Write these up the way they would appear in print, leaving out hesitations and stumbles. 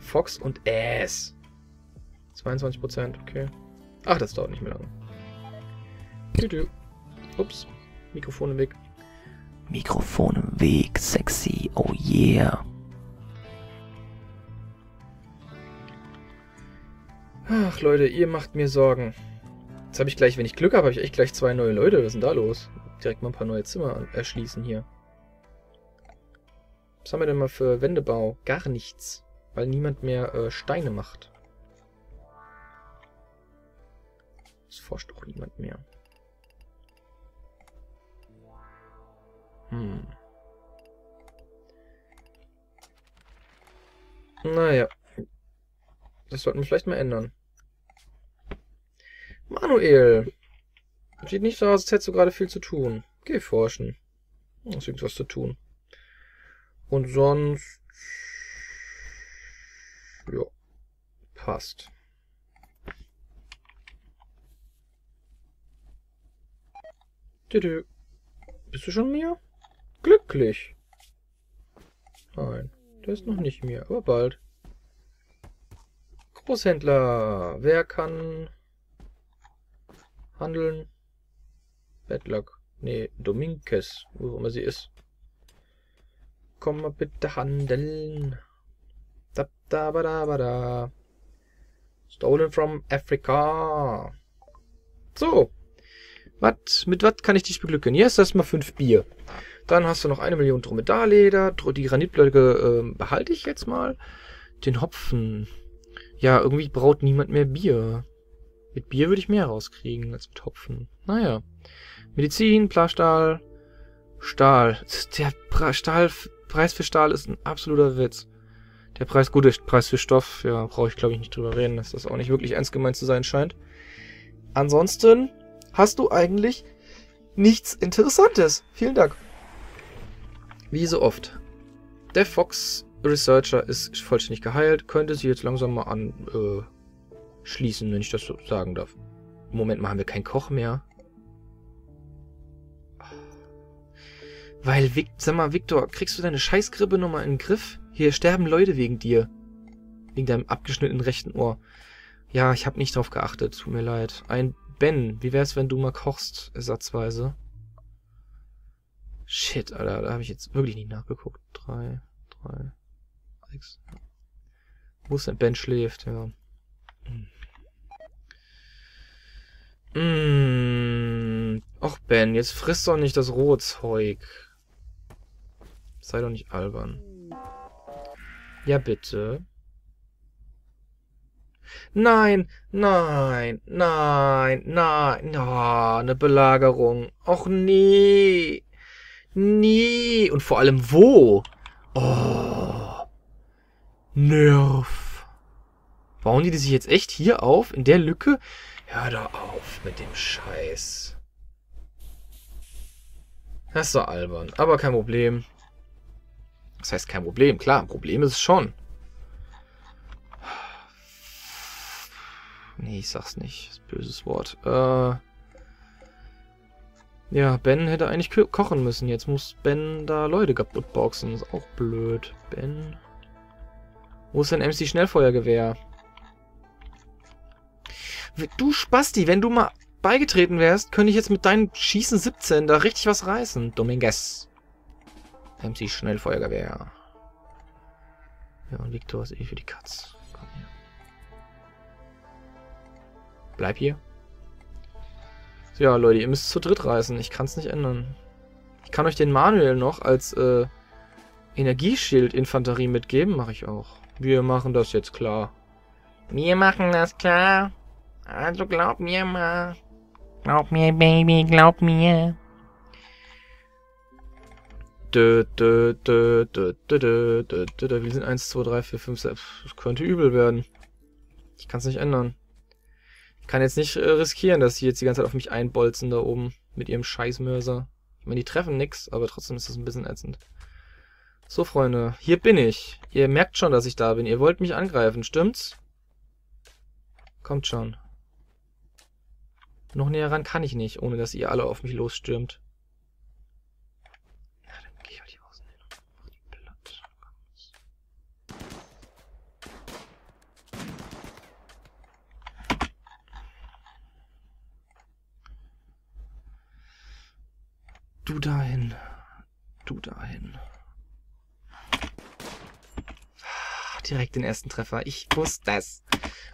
Fox und Ass. 22%, okay. Ach, das dauert nicht mehr lange. Tütü. Ups, Mikrofon im Weg. Mikrofon im Weg, sexy, oh yeah. Ach Leute, ihr macht mir Sorgen. Jetzt habe ich gleich, wenn ich Glück habe, habe ich echt gleich 2 neue Leute. Was ist denn da los? Direkt mal ein paar neue Zimmer erschließen hier. Was haben wir denn mal für Wendebau? Gar nichts. Weil niemand mehr Steine macht. Es forscht auch niemand mehr. Hm. Naja. Das sollten wir vielleicht mal ändern. Manuel! Sieht nicht so aus, als hättest du gerade viel zu tun. Geh forschen. Da ist irgendwas zu tun. Und sonst... Ja. Passt. Tütü. Bist du schon mir? Glücklich. Nein, der ist noch nicht mir, aber bald. Großhändler. Wer kann... handeln? Bedlack. Nee, Dominguez, wo immer sie ist. Komm mal bitte handeln. Da, da, ba, da, ba, da. Stolen from Africa. So. Wat, mit was kann ich dich beglücken? Hier ist erstmal 5 Bier. Dann hast du noch 1 Million Dromedarleder. Die Granitblöcke behalte ich jetzt mal. Den Hopfen. Ja, irgendwie braut niemand mehr Bier. Mit Bier würde ich mehr rauskriegen als mit Hopfen. Naja. Medizin, Plasstahl, Stahl. Der Preis für Stahl ist ein absoluter Witz. Der Preis, gut, der Preis für Stoff, ja, brauche ich glaube ich nicht drüber reden, dass das auch nicht wirklich ernst gemeint zu sein scheint. Ansonsten hast du eigentlich nichts Interessantes. Vielen Dank. Wie so oft. Der Fox Researcher ist vollständig geheilt. Könnte sich jetzt langsam mal anschließen, wenn ich das so sagen darf. Moment mal, haben wir keinen Koch mehr? Weil, sag mal, Victor, kriegst du deine Scheißgrippe nochmal in den Griff? Hier sterben Leute wegen dir. Wegen deinem abgeschnittenen rechten Ohr. Ja, ich habe nicht drauf geachtet. Tut mir leid. Ein Ben, wie wär's, wenn du mal kochst, ersatzweise? Shit, Alter, da habe ich jetzt wirklich nicht nachgeguckt. 3, 6. Wo ist denn Ben schläft, ja. Och Ben, jetzt frisst doch nicht das rohe Zeug. Sei doch nicht albern. Ja, bitte. Nein, nein, nein, nein. Oh, eine Belagerung. Och nee. Nee. Und vor allem wo? Oh. Nerv. Bauen die sich jetzt echt hier auf? In der Lücke? Hör da auf mit dem Scheiß. Das ist doch albern. Aber kein Problem. Das heißt kein Problem. Klar, ein Problem ist es schon. Nee, ich sag's nicht. Das ist ein böses Wort. Ja, Ben hätte eigentlich kochen müssen. Jetzt muss Ben da Leute kaputt boxen. Ist auch blöd. Ben. Wo ist denn MC Schnellfeuergewehr? Du Spasti, wenn du mal beigetreten wärst, könnte ich jetzt mit deinem Schießen 17 da richtig was reißen. Dominguez. MC Schnellfeuergewehr. Ja, und Victor ist eh für die Katz. Komm her. Bleib hier. Ja, Leute, ihr müsst zu dritt reißen. Ich kann es nicht ändern. Ich kann euch den Manuel noch als Energieschild-Infanterie mitgeben. Mache ich auch. Wir machen das jetzt klar. Wir machen das klar. Also glaub mir mal. Glaub mir, Baby, glaub mir. Wir sind 1, 2, 3, 4, 5, 6. Das könnte übel werden. Ich kann es nicht ändern. Ich kann jetzt nicht riskieren, dass sie jetzt die ganze Zeit auf mich einbolzen da oben. Mit ihrem Scheißmörser. Ich meine, die treffen nix, aber trotzdem ist das ein bisschen ätzend. So, Freunde. Hier bin ich. Ihr merkt schon, dass ich da bin. Ihr wollt mich angreifen, stimmt's? Kommt schon. Noch näher ran kann ich nicht, ohne dass ihr alle auf mich losstürmt. Na, dann gehe ich halt hier außen hin und mach die platt. Du dahin. Du dahin. Direkt den ersten Treffer. Ich wusste es.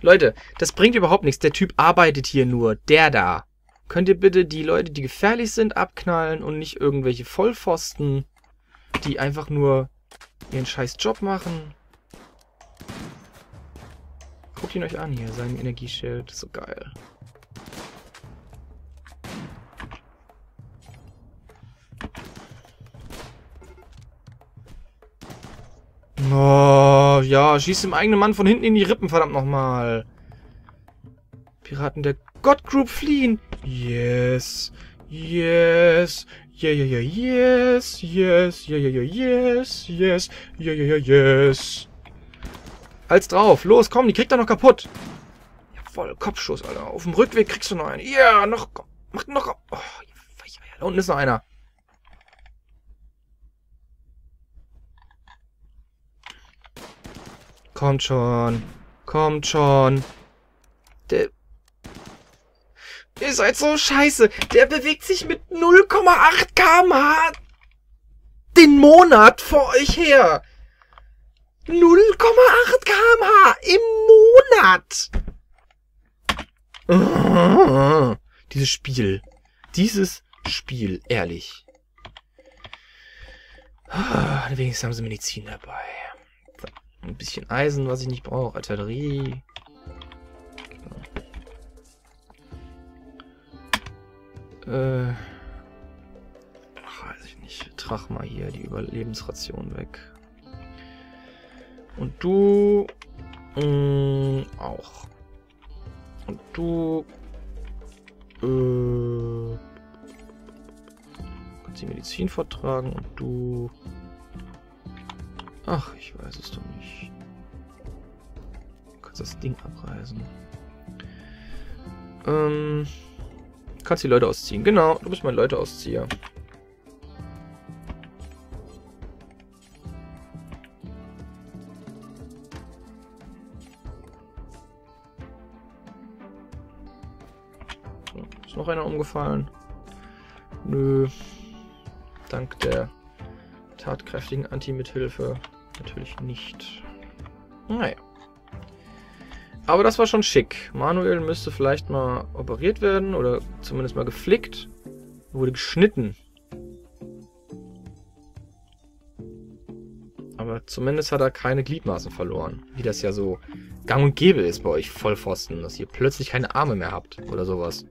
Leute, das bringt überhaupt nichts. Der Typ arbeitet hier nur. Der da. Könnt ihr bitte die Leute, die gefährlich sind, abknallen und nicht irgendwelche Vollpfosten, die einfach nur ihren scheiß Job machen? Guckt ihn euch an hier. Sein Energieschild. So geil. Oh, ja, schießt dem eigenen Mann von hinten in die Rippen, verdammt nochmal. Piraten der God Group fliehen. Yes, yes, yeah, yeah, yeah, yes, yes, yeah, yeah, yeah, yes, yes, yeah, yeah, yeah, yes. Halt's drauf, los, komm, die kriegt er noch kaputt. Jawohl, Kopfschuss, Alter. Auf dem Rückweg kriegst du noch einen. Ja, yeah, noch, komm, mach noch. Oh, da unten ist noch einer. Kommt schon. Kommt schon. Der... Ihr seid so scheiße. Der bewegt sich mit 0,8 km/h den Monat vor euch her. 0,8 km/h im Monat. Dieses Spiel. Dieses Spiel. Ehrlich. Wenigstens haben sie Medizin dabei. Ein bisschen Eisen, was ich nicht brauche. Artillerie. Weiß ich nicht. Trag mal hier die Überlebensration weg. Und du... auch. Und du... kannst die Medizin vortragen und du... Ach, ich weiß es doch nicht. Du kannst das Ding abreißen. Kannst die Leute ausziehen. Genau, du bist mein Leute-Auszieher. So, ist noch einer umgefallen? Nö. Dank der tatkräftigen Anti-Mithilfe. Natürlich nicht. Naja. Aber das war schon schick. Manuel müsste vielleicht mal operiert werden oder zumindest mal geflickt. Wurde geschnitten. Aber zumindest hat er keine Gliedmaßen verloren. Wie das ja so gang und gäbe ist bei euch Vollpfosten, dass ihr plötzlich keine Arme mehr habt oder sowas.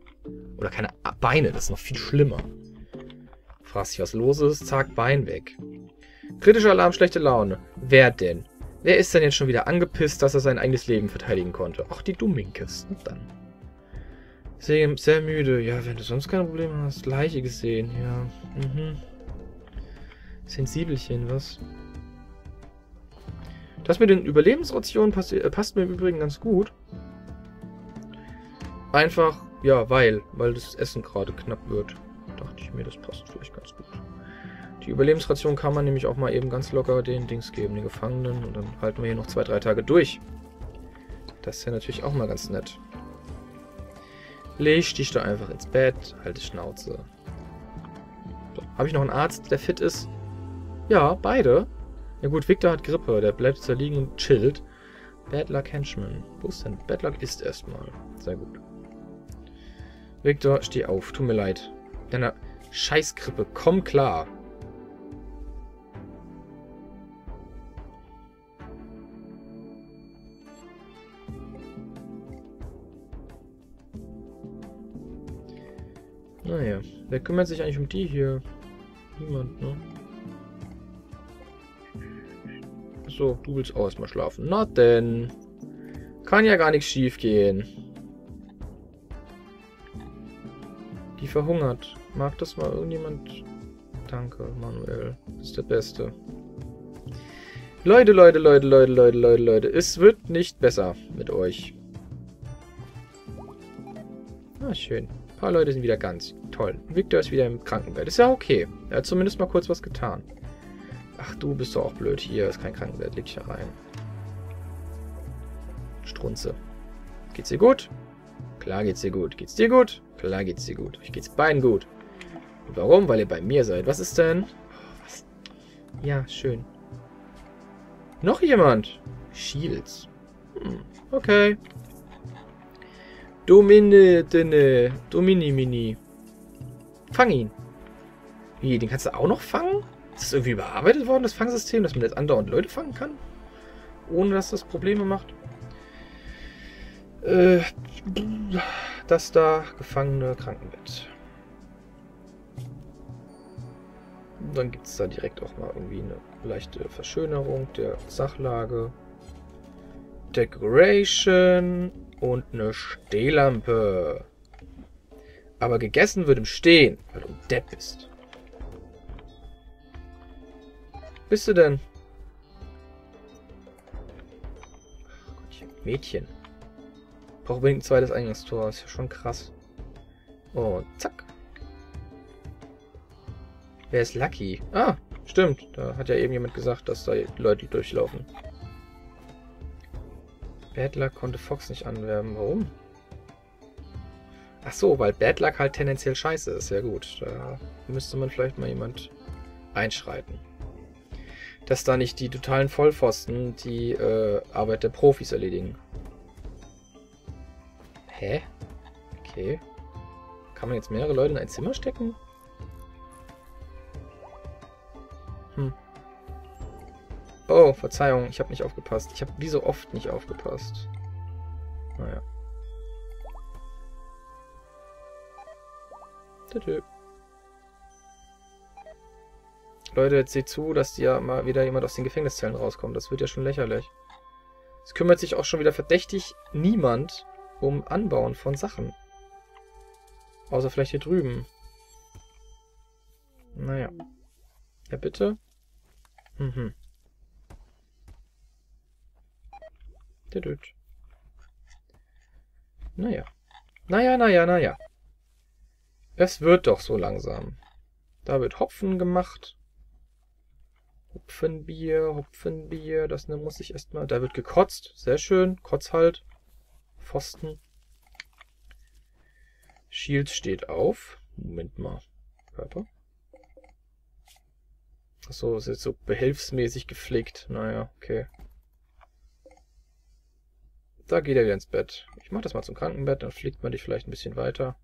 Oder keine Beine, das ist noch viel schlimmer. Fragst dich, was los ist, zack, Bein weg. Kritischer Alarm, schlechte Laune. Wer denn? Wer ist denn jetzt schon wieder angepisst, dass er sein eigenes Leben verteidigen konnte? Ach, die Dumminkes. Und dann. Sehr müde. Ja, wenn du sonst keine Probleme hast. Leiche gesehen, ja. Mhm. Sensibelchen, was? Das mit den Überlebensrationen passt mir im Übrigen ganz gut. Einfach, ja, weil das Essen gerade knapp wird. Dachte ich mir, das passt vielleicht ganz gut. Die Überlebensration kann man nämlich auch mal eben ganz locker den Dings geben, den Gefangenen. Und dann halten wir hier noch 2-3 Tage durch. Das ist ja natürlich auch mal ganz nett. Leg dich da einfach ins Bett, halt die Schnauze. So, habe ich noch einen Arzt, der fit ist? Ja, beide. Ja gut, Victor hat Grippe, der bleibt da liegen und chillt. Bad Luck Henchman. Wo ist denn? Bad Luck ist erstmal. Sehr gut. Victor, steh auf, tut mir leid. Deiner Scheißgrippe, komm klar. Naja, wer kümmert sich eigentlich um die hier? Niemand, ne? So, du willst auch erstmal schlafen. Na denn. Kann ja gar nichts schief gehen. Die verhungert. Mag das mal irgendjemand? Danke, Manuel. Das ist der Beste. Leute, Leute, Leute, Leute, Leute, Leute, Leute. Es wird nicht besser mit euch. Ah, schön. Ein paar Leute sind wieder ganz toll. Victor ist wieder im Krankenbett. Ist ja okay. Er hat zumindest mal kurz was getan. Ach, du bist doch auch blöd. Hier ist kein Krankenbett. Leg dich hier rein. Strunze. Geht's dir gut? Klar geht's dir gut. Geht's dir gut? Klar geht's dir gut. Euch geht's beiden gut. Warum? Weil ihr bei mir seid. Was ist denn? Oh, was? Ja, schön. Noch jemand? Shields. Hm, okay. Domini-Mini. Fang ihn. Wie, den kannst du auch noch fangen? Ist das irgendwie überarbeitet worden, das Fangsystem, dass man jetzt andauernd Leute fangen kann? Ohne, dass das Probleme macht? Das da, Gefangene, Krankenbett. Dann gibt es da direkt auch mal irgendwie eine leichte Verschönerung der Sachlage. Decoration und eine Stehlampe. Aber gegessen wird im Stehen, weil du ein Depp bist. Bist du denn? Ach Gottchen, Mädchen. Braucht unbedingt ein zweites Eingangstor, ist ja schon krass. Und zack. Wer ist Lucky? Ah, stimmt. Da hat ja eben jemand gesagt, dass da Leute durchlaufen. Bad Luck konnte Fox nicht anwerben. Warum? Ach so, weil Bad Luck halt tendenziell scheiße ist. Ja gut, da müsste man vielleicht mal jemand einschreiten. Dass da nicht die totalen Vollpfosten die Arbeit der Profis erledigen. Hä? Okay. Kann man jetzt mehrere Leute in ein Zimmer stecken? Hm. Oh, Verzeihung, ich habe nicht aufgepasst. Ich habe wie so oft nicht aufgepasst. Naja. Tü-tü. Leute, jetzt seht zu, dass ja mal wieder jemand aus den Gefängniszellen rauskommt. Das wird ja schon lächerlich. Es kümmert sich auch schon wieder verdächtig niemand um Anbauen von Sachen. Außer vielleicht hier drüben. Naja. Ja, bitte. Mhm. Naja. Naja. Es wird doch so langsam. Da wird Hopfen gemacht. Hopfenbier. Das muss ich erstmal. Da wird gekotzt. Sehr schön. Kotz halt. Pfosten. Shields steht auf. Moment mal. Körper. Achso, ist jetzt so behelfsmäßig gepflegt. Naja, okay. Da geht er wieder ins Bett. Ich mach das mal zum Krankenbett, dann fliegt man dich vielleicht ein bisschen weiter.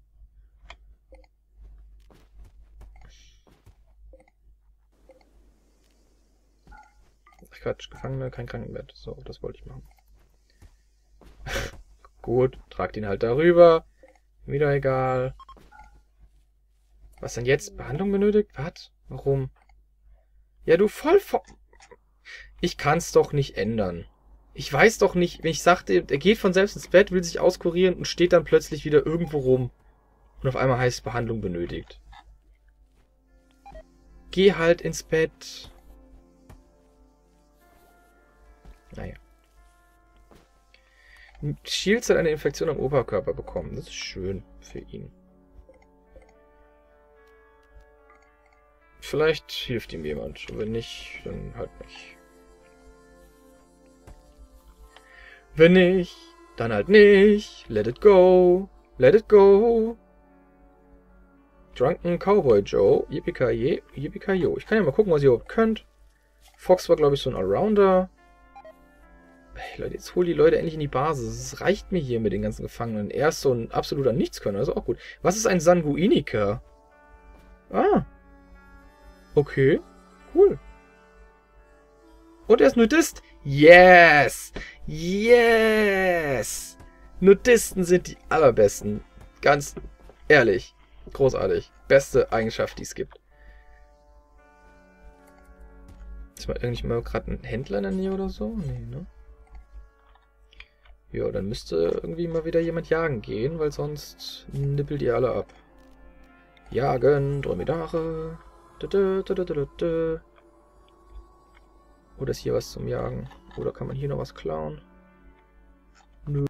Ach Quatsch, Gefangene, kein Krankenbett. So, das wollte ich machen. Gut, tragt ihn halt darüber. Wieder egal. Was denn jetzt? Behandlung benötigt? Was? Warum? Ja, du voll... Ich kann's doch nicht ändern. Ich weiß doch nicht, wenn ich sagte, er geht von selbst ins Bett, will sich auskurieren und steht dann plötzlich wieder irgendwo rum. Und auf einmal heißt es Behandlung benötigt. Geh halt ins Bett. Naja. Shields hat eine Infektion am Oberkörper bekommen. Das ist schön für ihn. Vielleicht hilft ihm jemand. Wenn nicht, dann halt nicht. Wenn nicht, dann halt nicht. Let it go. Let it go. Drunken Cowboy Joe. Yippie-ki-yay. Yippie-ki-yo. Ich kann ja mal gucken, was ihr überhaupt könnt. Fox war, glaube ich, so ein Allrounder. Hey, Leute, jetzt hol die Leute endlich in die Basis. Es reicht mir hier mit den ganzen Gefangenen. Er ist so ein absoluter Nichtskönner. Das ist auch gut. Was ist ein Sanguiniker? Ah. Okay. Cool. Und er ist Nudist. Yes! Yes! Nudisten sind die allerbesten. Ganz ehrlich. Großartig. Beste Eigenschaft, die es gibt. Ist mal irgendjemand gerade ein Händler in der Nähe oder so? Nee, ne? Ja, dann müsste irgendwie mal wieder jemand jagen gehen, weil sonst nippelt ihr alle ab. Jagen, Dromedare. Oder ist hier was zum Jagen? Oder kann man hier noch was klauen? Nö.